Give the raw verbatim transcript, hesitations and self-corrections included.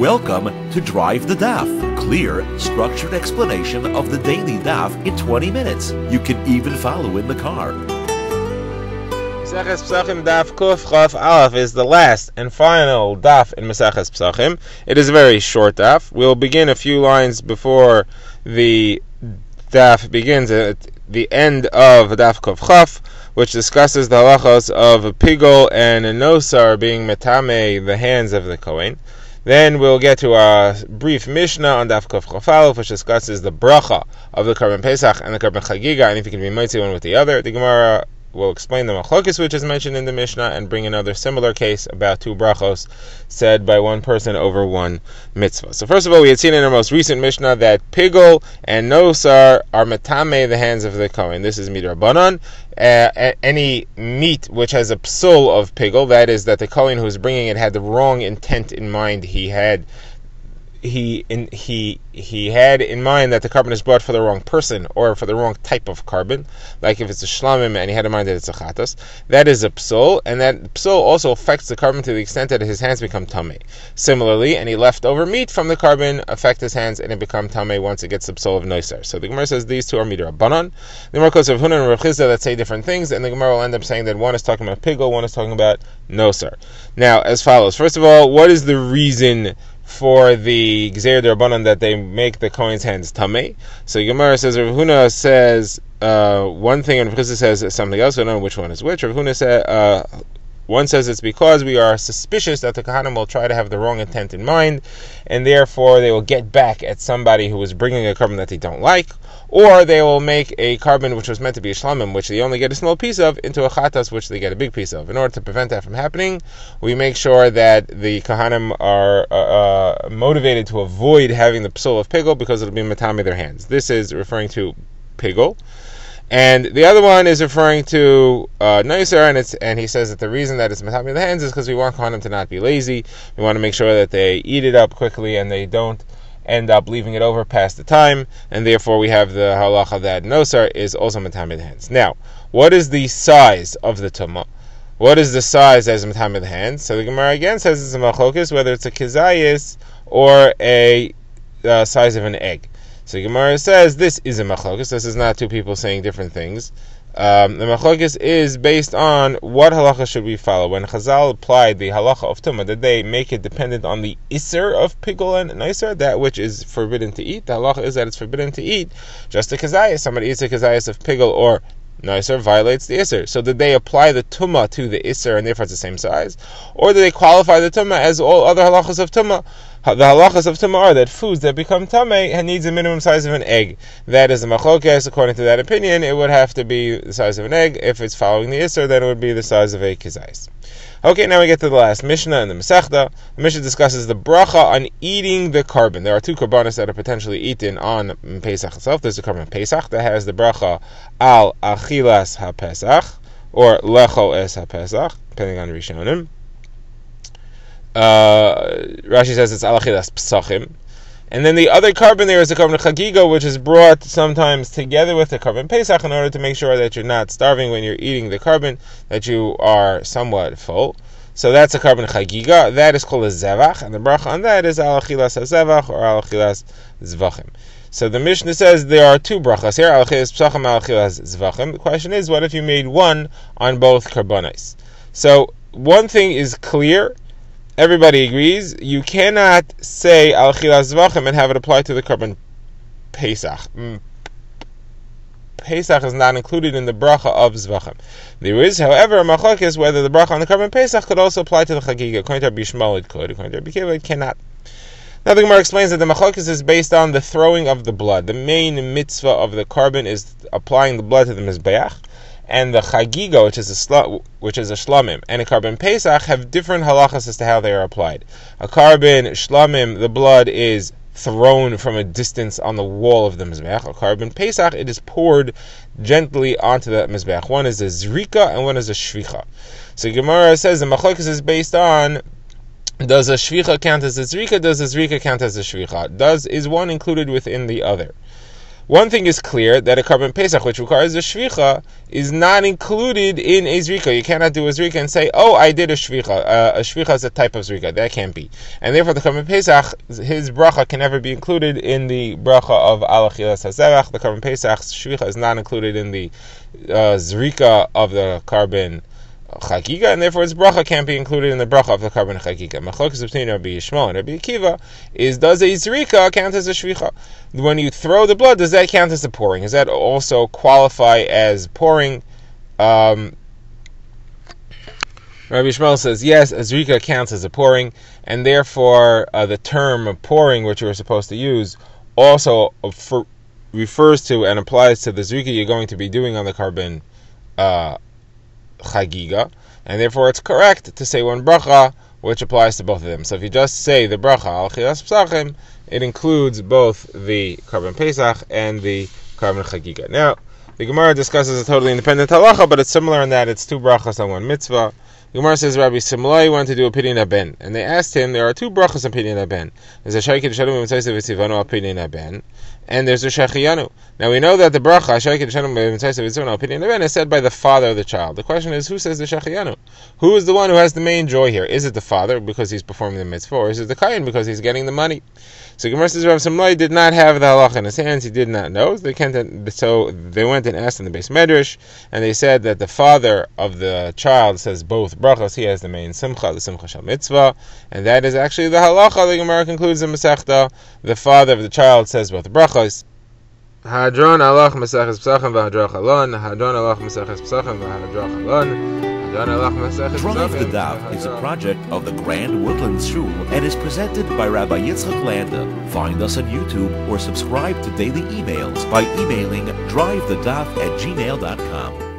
Welcome to Drive the Daf, clear, structured explanation of the daily Daf in twenty minutes. You can even follow in the car. Masachas P'sachim Daf Kuf Chaf Aleph is the last and final Daf in Masachas P'sachim. It is a very short Daf. We'll begin a few lines before the Daf begins at the end of Daf Kuf Chaf, which discusses the halachos of Pigol and Nosar being Metame, the hands of the Kohen. Then we'll get to a brief Mishnah on Daf Kuf Chaf Aleph, which discusses the bracha of the Korban Pesach and the Korban Chagiga, and if you can be mighty one with the other. The Gemara will explain the machlokes, which is mentioned in the Mishnah, and bring another similar case about two brachos said by one person over one mitzvah. So first of all, we had seen in our most recent Mishnah that Pigol and Nosar are metame, the hands of the Kohen. This is midrabanan. Uh, any meat which has a psul of Pigel, that is, that the Kohen who is bringing it had the wrong intent in mind. He had he in, he he had in mind that the carbon is brought for the wrong person or for the wrong type of carbon, like if it's a shlamim and he had in mind that it's a chatas, that is a psul, and that psul also affects the carbon to the extent that his hands become tummy. Similarly, any leftover meat from the carbon affect his hands and it become tummy once it gets the psul of noisir. So the Gemara says these two are midrabanan. The Gemara quotes Rav Huna and Rav Chizda that say different things, and the Gemara will end up saying that one is talking about pigul, one is talking about noisir. Now, as follows. First of all, what is the reason for the Gzeir D'Rabbanan that they make the Kohen's hands Tameh? So Gemara says, Rav Huna says uh, one thing, and Rav Chizda says something else. I don't know which one is which. Rav Huna said, uh, one says it's because we are suspicious that the kahanim will try to have the wrong intent in mind, and therefore they will get back at somebody who is bringing a carbon that they don't like, or they will make a carbon which was meant to be a shlamim, which they only get a small piece of, into a chatas, which they get a big piece of. In order to prevent that from happening, we make sure that the kahanim are uh, uh, motivated to avoid having the psul of pigul, because it will be matami their hands. This is referring to pigul. And the other one is referring to uh, noisir, and it's and he says that the reason that it's matami the hands is because we want kohanim to not be lazy. We want to make sure that they eat it up quickly and they don't end up leaving it over past the time, and therefore we have the halacha that nosar is also matami the hands. Now, what is the size of the tummah? What is the size as matami the hands? So the Gemara again says it's a machlokes, whether it's a kazayas or a uh, size of an egg. So Gemara says this is a machlokes. This is not two people saying different things. Um, the machlokes is based on what halacha should we follow. When Chazal applied the halacha of tummah, did they make it dependent on the iser of pigul and noisir, that which is forbidden to eat? The halacha is that it's forbidden to eat just a kazayas. Somebody eats a kazayas of pigul or noisir, violates the iser. So did they apply the tummah to the iser and therefore it's the same size? Or did they qualify the tummah as all other halachas of tummah? The halachas of tummah are that foods that become tameh needs a minimum size of an egg. That is the machlokes. According to that opinion, it would have to be the size of an egg. If it's following the iser, then it would be the size of a kizayis. Okay, now we get to the last Mishnah in the Masechta. The Mishnah discusses the bracha on eating the korban. There are two korbanos that are potentially eaten on Pesach itself. There's the korban Pesach that has the bracha alachilas haPesach or lechol es haPesach, depending on Rishonim. Uh, Rashi says it's alachilas p'sachim. And then the other korban there is the korban chagiga, which is brought sometimes together with the korban pesach in order to make sure that you're not starving when you're eating the korban, that you are somewhat full. So that's a korban chagiga. That is called a zevach, and the bracha on that is alachilas zevach or alachilas zevachim. So the Mishnah says there are two brachas here, alachilas p'sachim, alachilas zevachim. The question is, what if you made one on both korbanos? So one thing is clear. Everybody agrees, you cannot say alachilas zevachim and have it apply to the korban pesach. Pesach is not included in the bracha of zevachim. There is, however, a machlokes whether the bracha on the korban pesach could also apply to the chagiga. According to Rabbi Yishmael, it could. According to Rabbi Piggel, it cannot. Now the Gemara explains that the machlokes is based on the throwing of the blood. The main mitzvah of the korban is applying the blood to the mizbech. And the chagiga, which is a sl- which is a shlamim, and a korban pesach have different halachas as to how they are applied. A korban shlamim, the blood is thrown from a distance on the wall of the mizbech. A korban pesach, it is poured gently onto the mizbech. One is a zrika and one is a shvicha. So Gemara says the machlokes is based on, does a shvicha count as a zrika? Does a zrika count as a shvicha? Does is one included within the other? One thing is clear, that a Korban Pesach, which requires a shvicha, is not included in a zrika. You cannot do a zrika and say, oh, I did a shvicha. Uh, a shvicha is a type of zrika. That can't be. And therefore, the Korban Pesach, his bracha can never be included in the bracha of alachilas zevach. The Korban Pesach's shvicha is not included in the uh, zrika of the Korban Chagiga, and therefore its bracha can't be included in the bracha of the Korban Chagiga. Machlokes between Rabbi Yishmael and Rabbi Akiva is, does a zrika count as a shvicha? When you throw the blood, does that count as a pouring? Does that also qualify as pouring? Um, Rabbi Yishmael says, yes, a zrika counts as a pouring, and therefore uh, the term of pouring, which you were supposed to use, also for, refers to and applies to the zrika you're going to be doing on the Korban uh Chagiga, and therefore it's correct to say one bracha, which applies to both of them. So if you just say the bracha, alachilas P'sachim, it includes both the Korban Pesach and the Korban Chagiga. Now, the Gemara discusses a totally independent halacha, but it's similar in that it's two brachas on one mitzvah. The Gemara says Rabbi Simlai wanted to do a pidin haben, and they asked him, there are two brachas on pidin haben. There's a Shekhianu al pidin haben, and there's a Shekhianu. Now we know that the bracha Shekhianu al pidin haben is said by the father of the child. The question is, who says the Shekhianu? Who is the one who has the main joy here? Is it the father because he's performing the mitzvah, or is it the Kohen because he's getting the money? So Gemara says Rabbi Simlai did not have the halacha in his hands; he did not know. So they, can't, so they went and asked in the Beis Medrash, and they said that the father of the child says both brachas, he has the main simcha, the simcha shal mitzvah, and that is actually the halacha. The Gemara concludes in Masechta, the father of the child says both brachas. Hadron alach Masachas P'sachim v'hadron chalon, Hadron alach Masachas P'sachim v'hadron chalon, Hadron alach Masachas P'sachim. Drive the Daf is a project of the Grand Woodlands Shul and is presented by Rabbi Yitzchak Landa. Find us on YouTube or subscribe to daily emails by emailing drive the daf at gmail dot com.